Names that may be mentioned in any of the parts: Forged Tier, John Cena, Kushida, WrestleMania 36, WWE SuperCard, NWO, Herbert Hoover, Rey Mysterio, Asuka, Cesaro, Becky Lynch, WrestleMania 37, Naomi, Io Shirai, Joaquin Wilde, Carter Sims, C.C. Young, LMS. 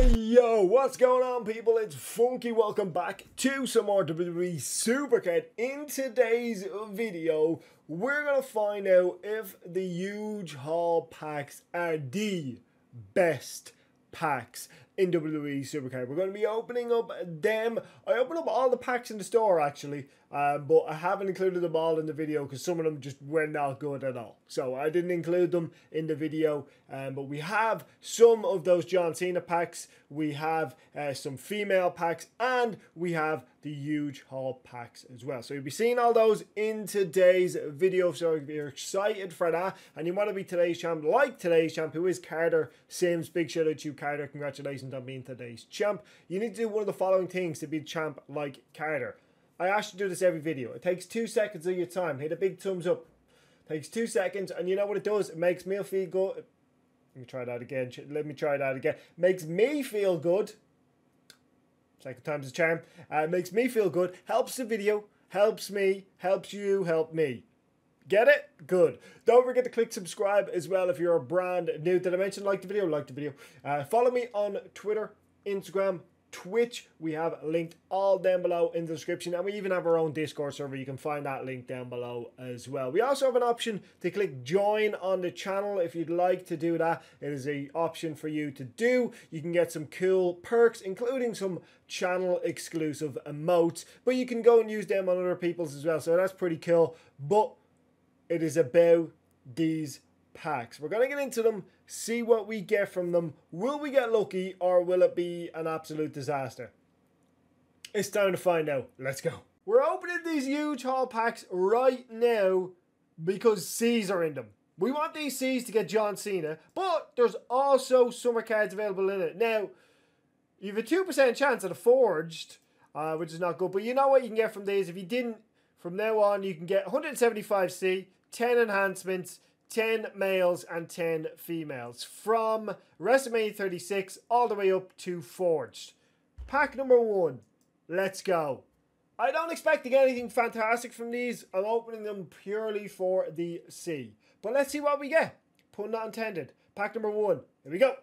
Hey yo, what's going on people? It's Funky. Welcome back to some more WWE SuperCard. In today's video, we're going to find out if the huge haul packs are the best packs in WWE SuperCard. We're going to be opening up them. I opened up all the packs in the store actually, but I haven't included them all in the video because some of them just were not good at all. So I didn't include them in the video, but we have some of those John Cena packs, we have some female packs, and we have the huge haul packs as well. So you'll be seeing all those in today's video, so if you're excited for that and you want to be today's champ, like today's champ, who is Carter Sims. Big shout out to you, Carter. Congratulations on being today's champ. You need to do one of the following things to be champ like Carter. I ask you to do this every video. It takes 2 seconds of your time. Hit a big thumbs up. It takes 2 seconds, and you know what it does? It makes me feel good. Let me try that again. Makes me feel good. Second time's a charm. Makes me feel good. Helps the video. Helps me. Helps you. Help me. Get it? Good. Don't forget to click subscribe as well if you're brand new. Did I mention like the video? Like the video. Follow me on Twitter, Instagram, Twitch. We have linked all down below in the description, and we even have our own Discord server. You can find that link down below as well. We also have an option to click join on the channel if you'd like to do that. It is an option for you to do. You can get some cool perks, including some channel exclusive emotes, but you can go and use them on other people's as well, so that's pretty cool. But it is about these packs. We're going to get into them, see what we get from them. Will we get lucky, or will it be an absolute disaster? It's time to find out. Let's go. We're opening these huge haul packs right now because C's are in them. We want these C's to get John Cena, but there's also summer cards available in it. Now, you have a 2% chance at a forged, which is not good, but you know what you can get from these. If you didn't, from now on, you can get 175 C, 10 enhancements, 10 males and 10 females from WrestleMania 36 all the way up to forged. Pack number one. Let's go. I don't expect to get anything fantastic from these. I'm opening them purely for the C. But let's see what we get. Pun not intended. Pack number one. Here we go.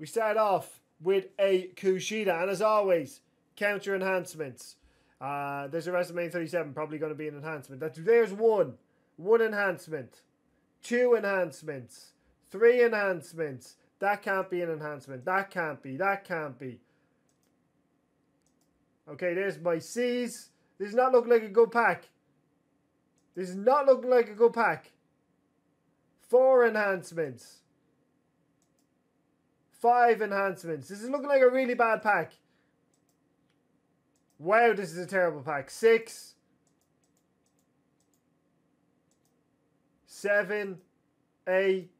We start off with a Kushida. And as always, count your enhancements. There's a WrestleMania 37. Probably going to be an enhancement. There's one. One enhancement. Two enhancements, three enhancements. That can't be an enhancement. That can't be. Okay, there's my C's. This does not look like a good pack. This does not look like a good pack. Four enhancements. Five enhancements. This is looking like a really bad pack. Wow, this is a terrible pack. Six. 7, 8,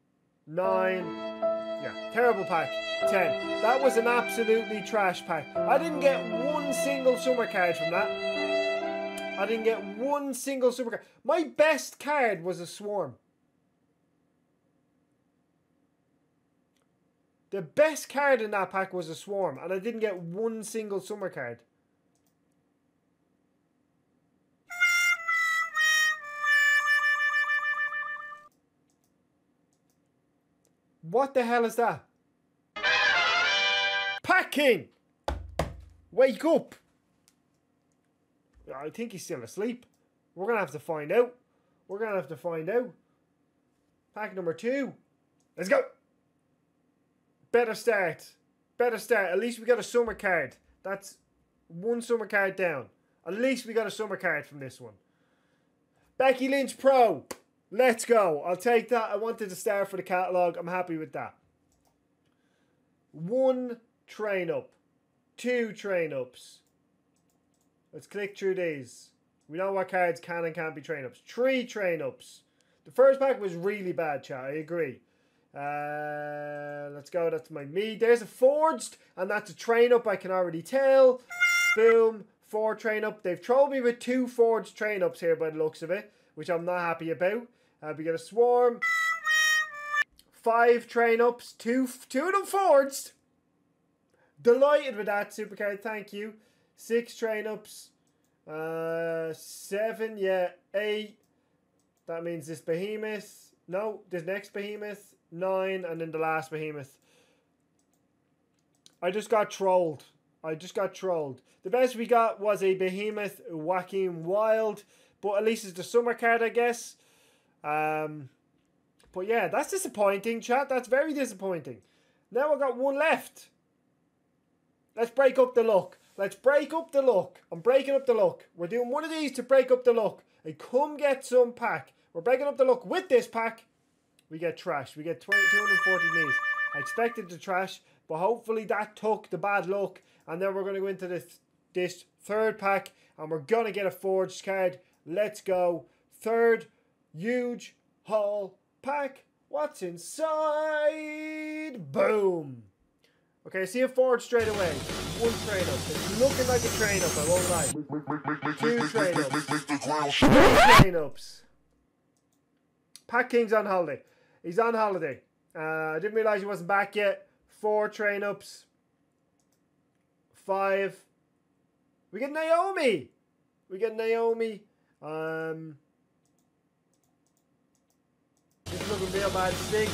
9. Yeah, terrible pack. 10. That was an absolutely trash pack. I didn't get one single summer card from that. I didn't get one single summer card. My best card was a swarm. The best card in that pack was a swarm, and I didn't get one single summer card. What the hell is that? Packing! Wake up! I think he's still asleep. We're going to have to find out. We're going to have to find out. Pack number two. Let's go! Better start. Better start. At least we got a summer card. That's one summer card down. At least we got a summer card from this one. Becky Lynch Pro. Let's go. I'll take that. I wanted to start for the catalogue. I'm happy with that. One train up. Two train ups. Let's click through these. We know what cards can and can't be train ups. Three train ups. The first pack was really bad, chat. I agree. Let's go. That's my me. There's a forged, and that's a train up. I can already tell. Boom. Four train up. They've trolled me with two forged train ups here by the looks of it, which I'm not happy about. We got a swarm. Five train ups. Two of them forged. Delighted with that, Supercard. Thank you. Six train ups. 7. Yeah. 8. That means this behemoth. No. This next behemoth. 9. And then the last behemoth. I just got trolled. I just got trolled. The best we got was a behemoth Joaquin Wilde. But at least it's the summer card, I guess. But yeah, that's disappointing, chat. That's very disappointing. Now I've got one left. Let's break up the luck. Let's break up the luck. I'm breaking up the luck. We're doing one of these to break up the luck. And come get some pack. We're breaking up the luck with this pack. We get trash. We get 240 knees. I expected to trash, but hopefully that took the bad luck. And then we're going to go into this third pack. And we're going to get a forged card. Let's go. Third huge haul pack. What's inside? Boom. Okay, I see a forge straight away. One trade up. It's looking like a trade up, I won't lie. Two trade ups. Two trade ups. Pat King's on holiday. He's on holiday. I didn't realize he wasn't back yet. Four trade ups. Five. We get Naomi. We get Naomi. It's looking real bad. Six.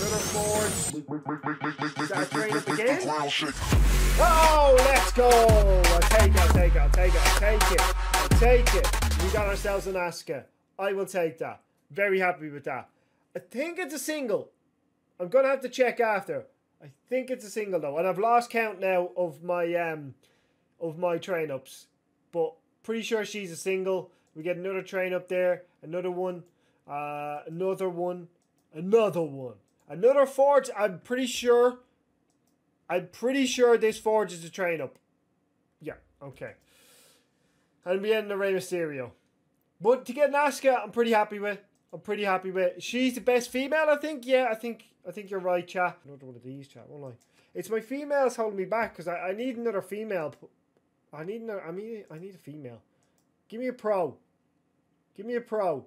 Another forge. Is that a train up again? Oh, let's go. I'll take it. I'll take it. I'll take it. I'll take it. I'll take it. We got ourselves an Asuka. I will take that. Very happy with that. I think it's a single. I'm going to have to check after. I think it's a single though. And I've lost count now of my train ups. But pretty sure she's a single. We get another train up there. Another one. Another one. Another one. Another forge. I'm pretty sure this forge is a train up. Yeah. Okay. And we end the Rey Mysterio. But to get Asuka, I'm pretty happy with. I'm pretty happy with. She's the best female, I think. Yeah, I think you're right, chat. Another one of these, chat. Won't I? It's my females holding me back because I need another female. I need a female. Give me a pro. Give me a pro.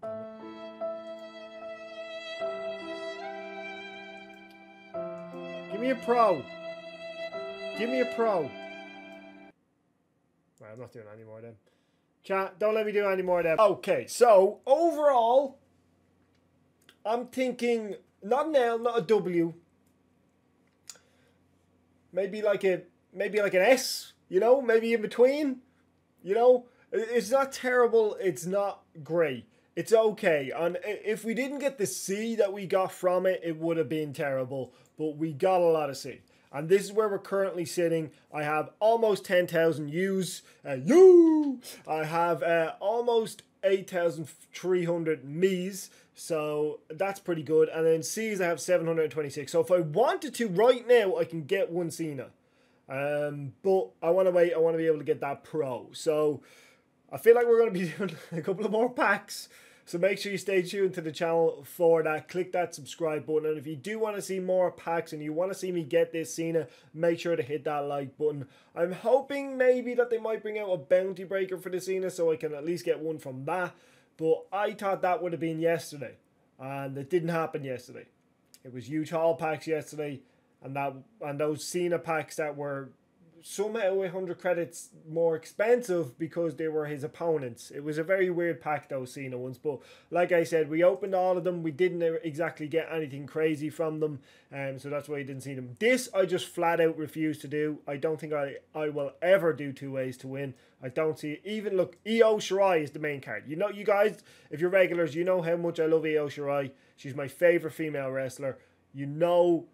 God damn it. Give me a pro. Give me a pro. Right, I'm not doing any more then. Chat, don't let me do any more then. Okay, so overall, I'm thinking not an L, not a W. Maybe like an S, you know, maybe in between. You know, it's not terrible, it's not great. It's okay. And if we didn't get the C that we got from it, it would have been terrible. But we got a lot of C. And this is where we're currently sitting. I have almost 10,000 U's. I have almost 8,300 me's. So that's pretty good. And then C's I have 726. So if I wanted to right now, I can get one Cena. But I want to wait. I want to be able to get that pro. So I feel like we're going to be doing a couple of more packs. So make sure you stay tuned to the channel for that. Click that subscribe button. And if you do want to see more packs and you want to see me get this Cena, make sure to hit that like button. I'm hoping maybe that they might bring out a bounty breaker for the Cena so I can at least get one from that. But I thought that would have been yesterday. And it didn't happen yesterday. It was huge haul packs yesterday. And those Cena packs that were somehow 100 credits more expensive because they were his opponents. It was a very weird pack, those Cena ones. But like I said, we opened all of them. We didn't exactly get anything crazy from them. So that's why you didn't see them. This I just flat out refuse to do. I don't think I will ever do two ways to win. I don't see it. Even look, Io Shirai is the main card. You know, you guys, if you're regulars, you know how much I love Io Shirai. She's my favorite female wrestler. You know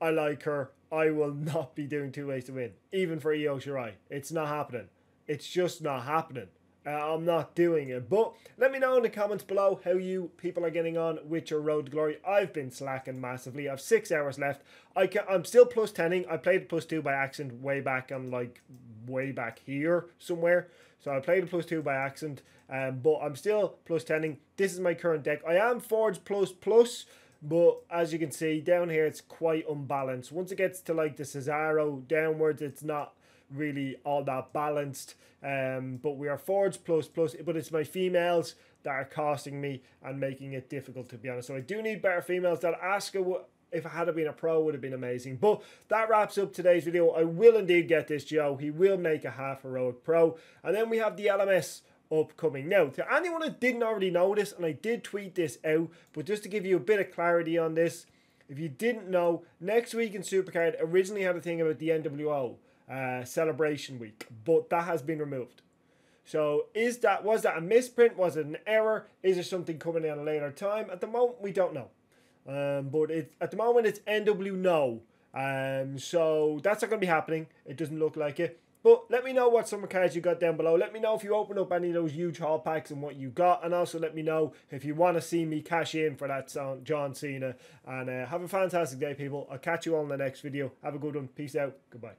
I like her. I will not be doing two ways to win, even for Io Shirai. It's not happening. It's just not happening. I'm not doing it. But let me know in the comments below how you people are getting on with your road to glory. I've been slacking massively. I've 6 hours left. I'm still plus 10ing. I played plus 2 by accident way back on like way back here somewhere. So I played plus 2 by accident, but I'm still plus 10ing. This is my current deck. I am Forge plus. But as you can see, down here, it's quite unbalanced. Once it gets to like the Cesaro downwards, it's not really all that balanced. But we are Forge plus, but it's my females that are costing me and making it difficult, to be honest. So I do need better females. That Asuka, if it had been a pro, would have been amazing. But that wraps up today's video. I will indeed get this Joe. He will make a half heroic pro. And then we have the LMS upcoming. Now, to anyone that didn't already know this, and I did tweet this out, but just to give you a bit of clarity on this, If you didn't know, next week in SuperCard originally had a thing about the NWO celebration week, but that has been removed. So was that a misprint? Was it an error? Is there something coming in at a later time? At the moment, we don't know. But at the moment, it's NW No. So that's not going to be happening. It doesn't look like it. But let me know what summer cards you got down below. Let me know if you open up any of those huge haul packs and what you got. And also let me know if you want to see me cash in for that John Cena. And have a fantastic day, people. I'll catch you all in the next video. Have a good one. Peace out. Goodbye.